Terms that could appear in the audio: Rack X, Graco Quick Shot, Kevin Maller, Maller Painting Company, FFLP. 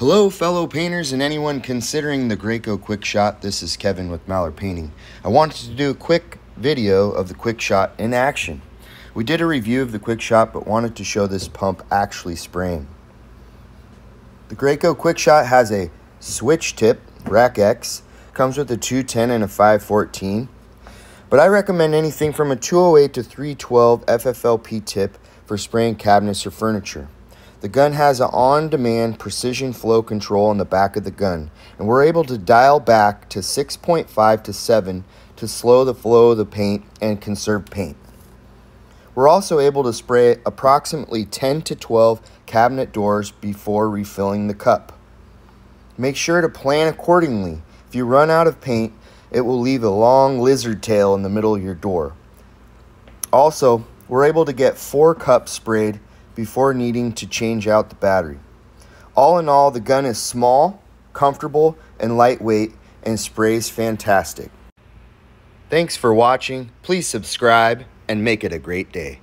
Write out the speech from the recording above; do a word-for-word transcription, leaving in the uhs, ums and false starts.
Hello fellow painters and anyone considering the Graco Quick Shot. This is Kevin with Maller Painting. I wanted to do a quick video of the Quick Shot in action. We did a review of the Quick Shot but wanted to show this pump actually spraying. The Graco Quick Shot has a switch tip, Rack X, comes with a two ten and a five fourteen. But I recommend anything from a two oh eight to three twelve F F L P tip for spraying cabinets or furniture. The gun has an on-demand precision flow control on the back of the gun, and we're able to dial back to six point five to seven to slow the flow of the paint and conserve paint. We're also able to spray approximately ten to twelve cabinet doors before refilling the cup. Make sure to plan accordingly. If you run out of paint, it will leave a long lizard tail in the middle of your door. Also, we're able to get four cups sprayed before needing to change out the battery. All in all, the gun is small, comfortable, and lightweight, and sprays fantastic. Thanks for watching. Please subscribe and make it a great day.